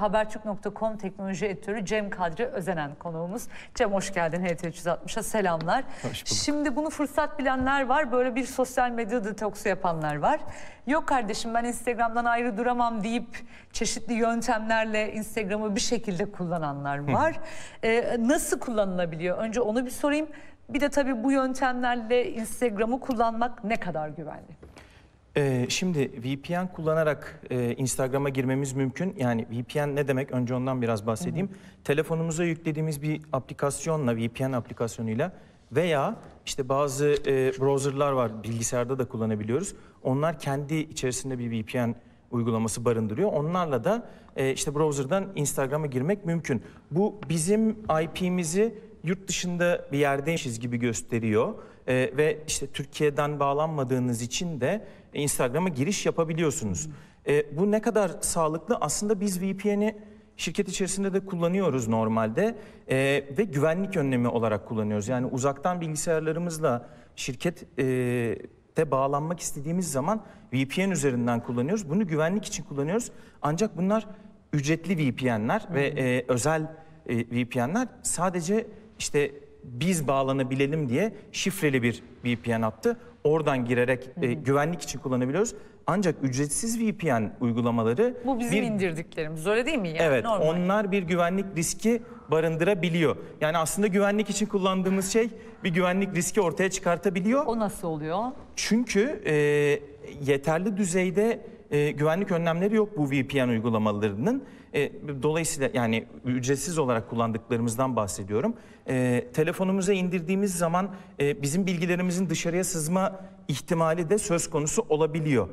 Habertürk.com teknoloji editörü Cem Kadri Özenen konuğumuz. Cem, hoş geldin HT 360'a. Selamlar. Şimdi bunu fırsat bilenler var. Böyle bir sosyal medya detoksu yapanlar var. Yok kardeşim, ben Instagram'dan ayrı duramam deyip çeşitli yöntemlerle Instagram'ı bir şekilde kullananlar var. Nasıl kullanılabiliyor? Önce onu bir sorayım. Bir de tabii bu yöntemlerle Instagram'ı kullanmak ne kadar güvenli? Şimdi VPN kullanarak Instagram'a girmemiz mümkün. Yani VPN ne demek? Önce ondan biraz bahsedeyim. Telefonumuza yüklediğimiz bir aplikasyonla, VPN aplikasyonuyla veya işte bazı browserlar var, bilgisayarda da kullanabiliyoruz. Onlar kendi içerisinde bir VPN uygulaması barındırıyor. Onlarla da işte browser'dan Instagram'a girmek mümkün. Bu bizim IP'mizi yurt dışında bir yerdeymişiz gibi gösteriyor. Ve işte Türkiye'den bağlanmadığınız için de Instagram'a giriş yapabiliyorsunuz. Bu ne kadar sağlıklı? Aslında biz VPN'i şirket içerisinde de kullanıyoruz normalde ve güvenlik önlemi olarak kullanıyoruz. Yani uzaktan bilgisayarlarımızla şirkette bağlanmak istediğimiz zaman VPN üzerinden kullanıyoruz. Bunu güvenlik için kullanıyoruz. Ancak bunlar ücretli VPN'ler ve özel VPN'ler. Sadece işte biz bağlanabilelim diye şifreli bir VPN attı. Oradan girerek güvenlik için kullanabiliyoruz. Ancak ücretsiz VPN uygulamaları... Bu bizim indirdiklerimiz, öyle değil mi? Yani evet, normal. Onlar bir güvenlik riski barındırabiliyor. Yani aslında güvenlik için kullandığımız şey bir güvenlik riski ortaya çıkartabiliyor. O nasıl oluyor? Çünkü yeterli düzeyde güvenlik önlemleri yok bu VPN uygulamalarının. Dolayısıyla yani ücretsiz olarak kullandıklarımızdan bahsediyorum. Telefonumuza indirdiğimiz zaman bizim bilgilerimizin dışarıya sızma ihtimali de söz konusu olabiliyor.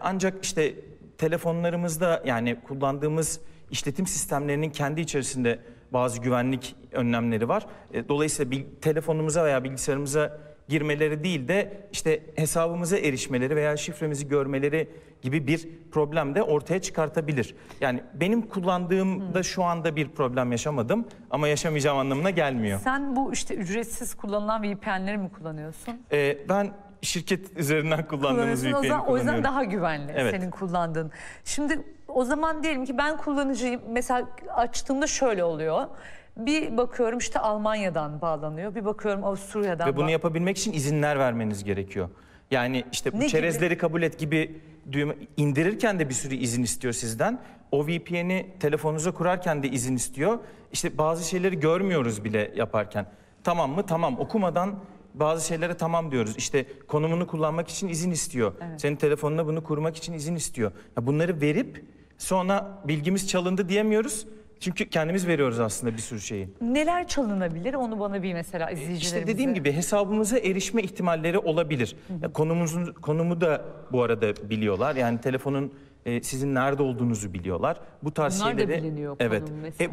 Ancak işte telefonlarımızda, yani kullandığımız işletim sistemlerinin kendi içerisinde bazı güvenlik önlemleri var. Dolayısıyla telefonumuza veya bilgisayarımıza girmeleri değil de işte hesabımıza erişmeleri veya şifremizi görmeleri gibi bir problem de ortaya çıkartabilir. Yani benim kullandığımda şu anda bir problem yaşamadım ama yaşamayacağım anlamına gelmiyor. Sen bu işte ücretsiz kullanılan VPN'leri mi kullanıyorsun? Ben şirket üzerinden kullandığımız VPN'i kullanıyorum. O yüzden daha güvenli, evet, senin kullandığın. Şimdi o zaman diyelim ki ben kullanıcıyım. Mesela açtığımda şöyle oluyor. Bir bakıyorum işte Almanya'dan bağlanıyor, bir bakıyorum Avusturya'dan bağlanıyor. Ve bunu yapabilmek için izinler vermeniz gerekiyor. Yani işte bu çerezleri kabul et gibi düğme indirirken de bir sürü izin istiyor sizden. O VPN'i telefonunuza kurarken de izin istiyor. İşte bazı şeyleri görmüyoruz bile yaparken. Tamam mı? Tamam. Okumadan bazı şeylere tamam diyoruz. İşte konumunu kullanmak için izin istiyor. Evet. Senin telefonuna bunu kurmak için izin istiyor. Bunları verip sonra bilgimiz çalındı diyemiyoruz. Çünkü kendimiz veriyoruz aslında bir sürü şeyi. Neler çalınabilir? Onu bana bir mesela izleyicilerimize... İşte dediğim gibi hesabımıza erişme ihtimalleri olabilir. Konumu da bu arada biliyorlar. Yani telefonun sizin nerede olduğunuzu biliyorlar. Bu tarz bunlar şeyleri... Bunlar da biliniyor. Evet.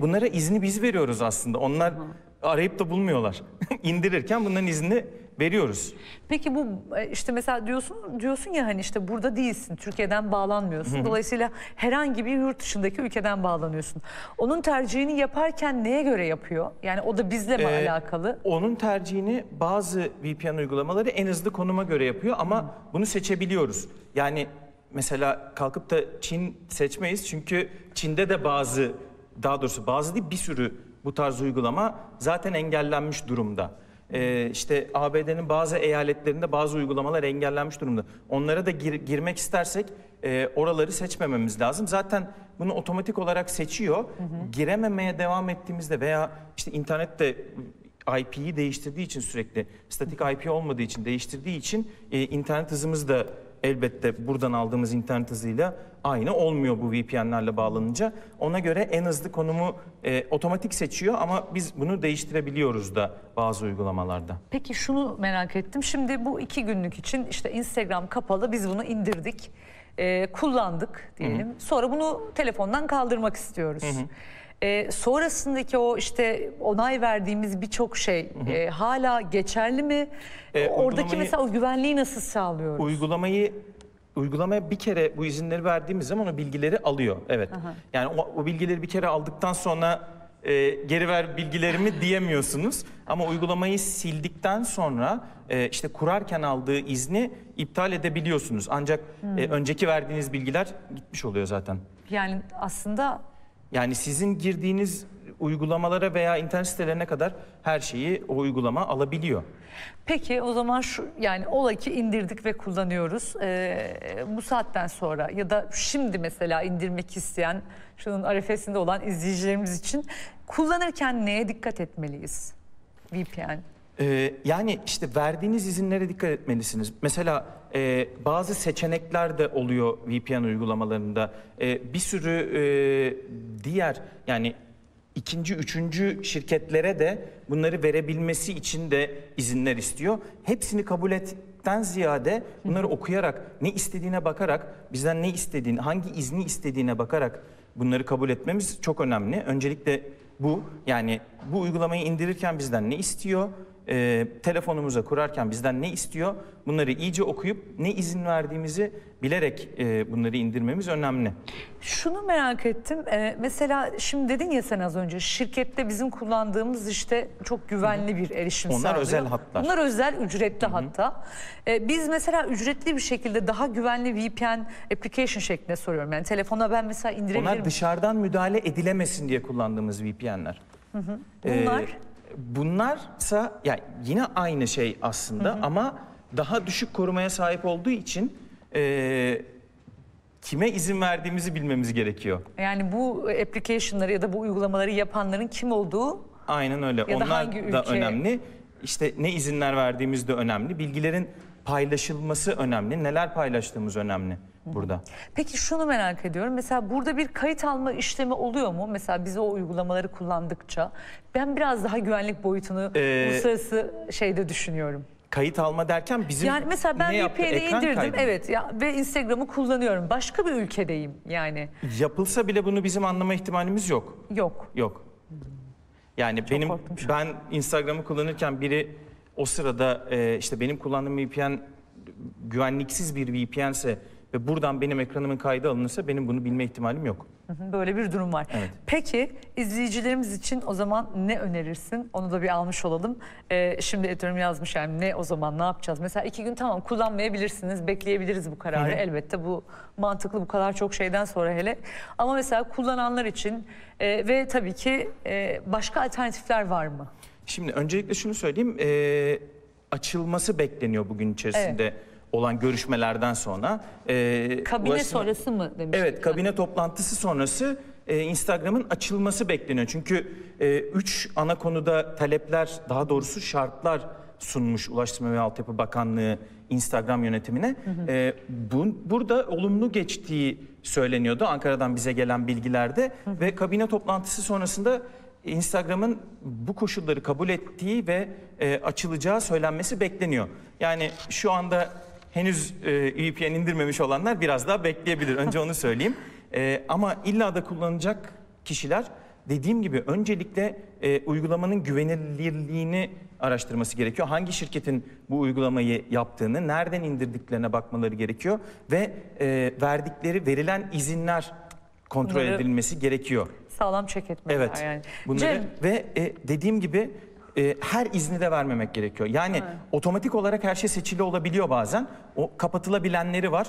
Bunlara izni biz veriyoruz aslında. Onlar arayıp da bulmuyorlar. İndirirken bunların izni veriyoruz. Peki bu işte mesela diyorsun ya, hani işte burada değilsin, Türkiye'den bağlanmıyorsun. Dolayısıyla herhangi bir yurt dışındaki ülkeden bağlanıyorsun. Onun tercihini yaparken neye göre yapıyor? Yani o da bizle mi alakalı? Onun tercihini bazı VPN uygulamaları en hızlı konuma göre yapıyor ama bunu seçebiliyoruz. Yani mesela kalkıp da Çin seçmeyiz çünkü Çin'de de bazı, daha doğrusu bazı değil, bir sürü bu tarz uygulama zaten engellenmiş durumda. İşte ABD'nin bazı eyaletlerinde bazı uygulamalar engellenmiş durumda. Onlara da girmek istersek oraları seçmememiz lazım. Zaten bunu otomatik olarak seçiyor. Girememeye devam ettiğimizde veya işte internette IP'yi değiştirdiği için, sürekli statik IP olmadığı için değiştirdiği için internet hızımız da elbette buradan aldığımız internet hızıyla aynı olmuyor bu VPN'lerle bağlanınca. Ona göre en hızlı konumu otomatik seçiyor ama biz bunu değiştirebiliyoruz da bazı uygulamalarda. Peki şunu merak ettim. Şimdi bu 2 günlük için işte Instagram kapalı, biz bunu indirdik, kullandık diyelim. Sonra bunu telefondan kaldırmak istiyoruz. Sonrasındaki o işte onay verdiğimiz birçok şey hala geçerli mi? Oradaki mesela o güvenliği nasıl sağlıyoruz? Uygulamaya bir kere bu izinleri verdiğimiz zaman o bilgileri alıyor. Evet. Yani o bilgileri bir kere aldıktan sonra geri ver bilgilerimi diyemiyorsunuz. Ama uygulamayı sildikten sonra işte kurarken aldığı izni iptal edebiliyorsunuz. Ancak önceki verdiğiniz bilgiler gitmiş oluyor zaten. Yani aslında... Yani sizin girdiğiniz uygulamalara veya internet sitelerine kadar her şeyi o uygulama alabiliyor. Peki o zaman şu, yani ola ki indirdik ve kullanıyoruz. Bu saatten sonra ya da şimdi mesela indirmek isteyen, şunun arifesinde olan izleyicilerimiz için kullanırken neye dikkat etmeliyiz? VPN. Yani işte verdiğiniz izinlere dikkat etmelisiniz. Mesela bazı seçenekler de oluyor VPN uygulamalarında. Bir sürü diğer, yani ikinci, üçüncü şirketlere de bunları verebilmesi için de izinler istiyor. Hepsini kabul ettikten ziyade bunları okuyarak, ne istediğine bakarak, bizden ne istediğini, hangi izni istediğine bakarak bunları kabul etmemiz çok önemli. Öncelikle bu, yani bu uygulamayı indirirken bizden ne istiyor, telefonumuza kurarken bizden ne istiyor, bunları iyice okuyup ne izin verdiğimizi bilerek bunları indirmemiz önemli. Şunu merak ettim, mesela şimdi dedin ya sen az önce, şirkette bizim kullandığımız işte çok güvenli bir erişim sağlıyor. Onlar özel hatlar. Bunlar özel, ücretli hatta. Biz mesela ücretli bir şekilde daha güvenli VPN application şeklinde soruyorum. Yani telefona ben mesela indirebilirim. Onlar dışarıdan müdahale edilemesin diye kullandığımız VPN'ler. Bunlar? Bunlarsa yani yine aynı şey aslında, ama daha düşük korumaya sahip olduğu için kime izin verdiğimizi bilmemiz gerekiyor. Yani bu application'ları ya da bu uygulamaları yapanların kim olduğu, aynen öyle. Onlar da, önemli. İşte ne izinler verdiğimiz de önemli. Bilgilerin paylaşılması önemli. Neler paylaştığımız önemli burada. Peki şunu merak ediyorum. Mesela burada bir kayıt alma işlemi oluyor mu? Mesela biz o uygulamaları kullandıkça, ben biraz daha güvenlik boyutunu uluslararası şeyde düşünüyorum. Kayıt alma derken bizim ne yaptık? Yani mesela ben VPN'i indirdim, evet, ya, ve Instagram'ı kullanıyorum. Başka bir ülkedeyim yani. Yapılsa bile bunu bizim anlama ihtimalimiz yok. Yok. Yok. Yani çok ben Instagram'ı kullanırken biri o sırada işte benim kullandığım VPN güvenliksiz bir VPN'se ve buradan benim ekranımın kaydı alınırsa benim bunu bilme ihtimalim yok. Böyle bir durum var. Evet. Peki izleyicilerimiz için o zaman ne önerirsin? Onu da bir almış olalım. Şimdi editörüm yazmış, yani ne o zaman, ne yapacağız? Mesela 2 gün tamam, kullanmayabilirsiniz, bekleyebiliriz bu kararı. Elbette bu mantıklı, bu kadar çok şeyden sonra hele. Ama mesela kullananlar için ve tabii ki başka alternatifler var mı? Şimdi öncelikle şunu söyleyeyim, açılması bekleniyor bugün içerisinde olan görüşmelerden sonra. Kabine sonrası mı demiştim? Evet, kabine toplantısı sonrası Instagram'ın açılması bekleniyor. Çünkü 3 ana konuda talepler, daha doğrusu şartlar sunmuş Ulaştırma ve Altyapı Bakanlığı Instagram yönetimine. Burada olumlu geçtiği söyleniyordu Ankara'dan bize gelen bilgilerde. Ve kabine toplantısı sonrasında Instagram'ın bu koşulları kabul ettiği ve açılacağı söylenmesi bekleniyor. Yani şu anda henüz VPN indirmemiş olanlar biraz daha bekleyebilir. Önce onu söyleyeyim. Ama illa da kullanacak kişiler, dediğim gibi öncelikle uygulamanın güvenilirliğini araştırması gerekiyor. Hangi şirketin bu uygulamayı yaptığını, nereden indirdiklerine bakmaları gerekiyor. Ve verilen izinler kontrol edilmesi gerekiyor. Sağlam check etmek. Evet. Yani. Bunları ve dediğim gibi her izni de vermemek gerekiyor. Yani otomatik olarak her şey seçili olabiliyor bazen. O kapatılabilenleri var.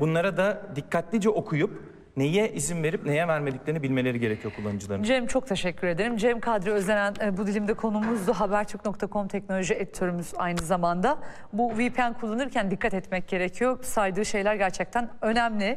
Bunlara da dikkatlice okuyup neye izin verip neye vermediklerini bilmeleri gerekiyor kullanıcıların. Cem, çok teşekkür ederim. Cem Kadri Özenen bu dilimde konuğumuzdu. Habertürk.com teknoloji editörümüz aynı zamanda. Bu VPN kullanırken dikkat etmek gerekiyor. Saydığı şeyler gerçekten önemli.